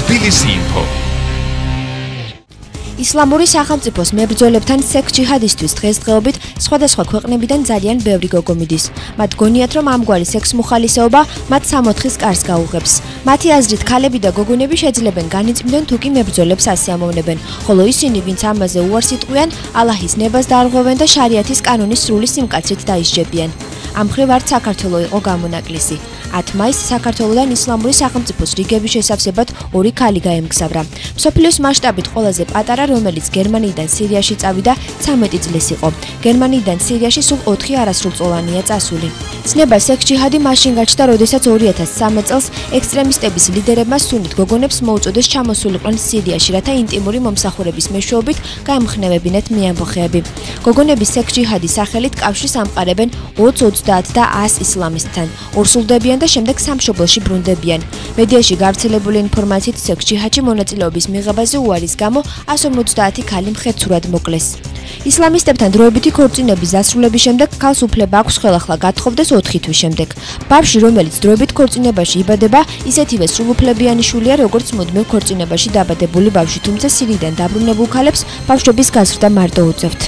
თბილისიინფო ისლამური სახელმწიფოს მებრძოლებთან სექს ჯიჰადისტვის დღესდღეობით სხვადასხვა ქვეყნებიდან ძალიან ბევრი გოგო მიდის. მათ გონიათ, რომ ამგვარი სექს მოხალისეობა მათ 6-4-ის კარს გაუღებს. მათი აზრით, ქალები და გოგონები შეძლებენ განიწმდნენ თუ კი მებრძოლებს ასიამოვნებენ, ხოლო ისინი, ვინც ამაზე უარს იტყვიან, ალაჰის ნებას დაარღვევენ და შარიათის კანონის სრული სიმკაცრით დაისჯებიან. Am hrivart საქართველოს იყო გამონაკლისი. 10 მაისს საქართველოსთან ისლამური სახელმწიფოს რიგების შესავსებად 2 ქალი გაემგზავრა. მსოფლიოს მასშტაბით ყველაზე პატარა, რომელიც გერმანიიდან სირიაში წავიდა, 13 წლის იყო. გერმანიიდან სირიაში სულ 4 არასრულწლოვანია წასული. ცნება სექს ჯიჰადი მაშინ გაჩნდა, როდესაც 2013 წელს ექსტრემისტების ლიდერებმა სუნით გოგონებს მოუწოდეს ჩამოსულიყვნენ სირიაში, რათა ინტიმური მომსახურების მეშვეობით გაემხნევებინათ მეამბოხეები. გოგონები სექს ჯიჰადის სახელით კავშირს ამყარებენ 20 და 100 ისლამისტთან. ორსულდებიან და შემდეგ სამშობლოში ბრუნდებიან. მედიაში გავრცელებული ინფორმაციით, სექს ჯიჰადში მონაწილეობის მიღებაზე უარის გამო 150 ქალი მხეცურად მოკლეს. ისლამისტებთან დროებითი ქორწინების დასრულების შემდეგ ქალს უფლება აქვს ხელახლა გათხოვდეს 4 თვის შემდეგ. ბავშვი, რომელიც დროებით ქორწინებაში იბადება, ისეთივე სრულუფლებიანი შულია, როგორც მუდმივ ქორწინებაში დაბადებული ბავშვი, თუმცა სირიდან დაბრუნებულ ქალებს ბავშვების გაზრდა მარტო უწევთ.